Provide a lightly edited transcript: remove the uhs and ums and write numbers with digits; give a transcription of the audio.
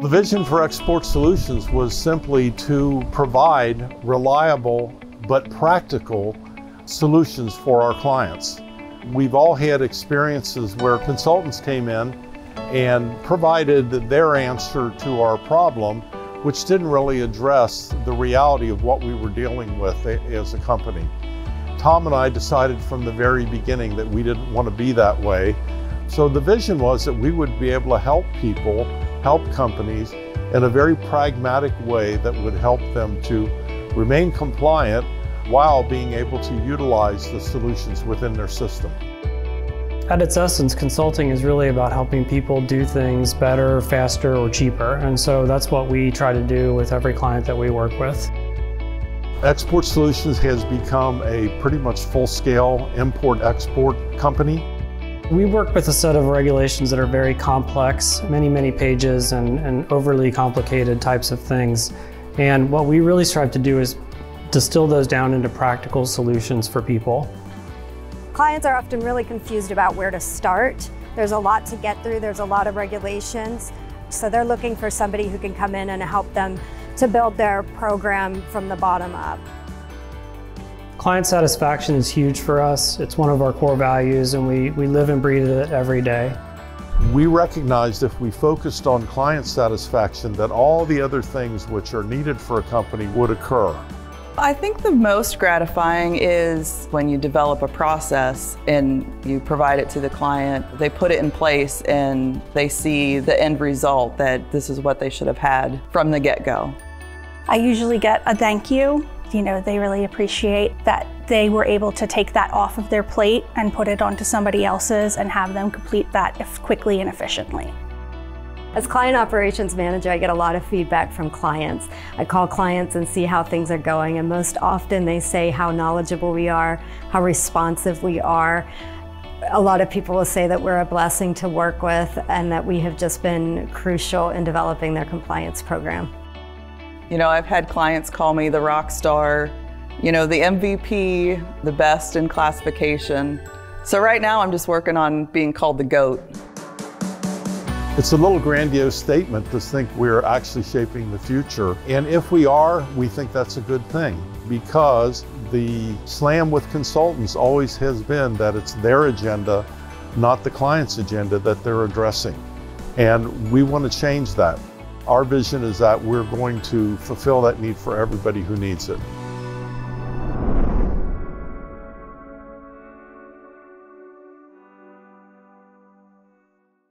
The vision for Export Solutions was simply to provide reliable but practical solutions for our clients. We've all had experiences where consultants came in and provided their answer to our problem, which didn't really address the reality of what we were dealing with as a company. Tom and I decided from the very beginning that we didn't want to be that way. So the vision was that we would be able to help people, help companies in a very pragmatic way that would help them to remain compliant while being able to utilize the solutions within their system. At its essence, consulting is really about helping people do things better, faster, or cheaper. And so that's what we try to do with every client that we work with. Export Solutions has become a pretty much full-scale import-export company. We work with a set of regulations that are very complex, many pages and overly complicated types of things. And what we really strive to do is distill those down into practical solutions for people. Clients are often really confused about where to start. There's a lot to get through, there's a lot of regulations. So they're looking for somebody who can come in and help them to build their program from the bottom up. Client satisfaction is huge for us. It's one of our core values, and we live and breathe it every day. We recognized if we focused on client satisfaction that all the other things which are needed for a company would occur. I think the most gratifying is when you develop a process and you provide it to the client, they put it in place and they see the end result that this is what they should have had from the get-go. I usually get a thank you. You know, they really appreciate that they were able to take that off of their plate and put it onto somebody else's and have them complete that quickly and efficiently. As client operations manager, I get a lot of feedback from clients. I call clients and see how things are going, and most often they say how knowledgeable we are, how responsive we are. A lot of people will say that we're a blessing to work with and that we have just been crucial in developing their compliance program. You know, I've had clients call me the rock star, you know, the MVP, the best in classification. So right now I'm just working on being called the GOAT. It's a little grandiose statement to think we're actually shaping the future. And if we are, we think that's a good thing, because the slam with consultants always has been that it's their agenda, not the client's agenda that they're addressing. And we want to change that. Our vision is that we're going to fulfill that need for everybody who needs it.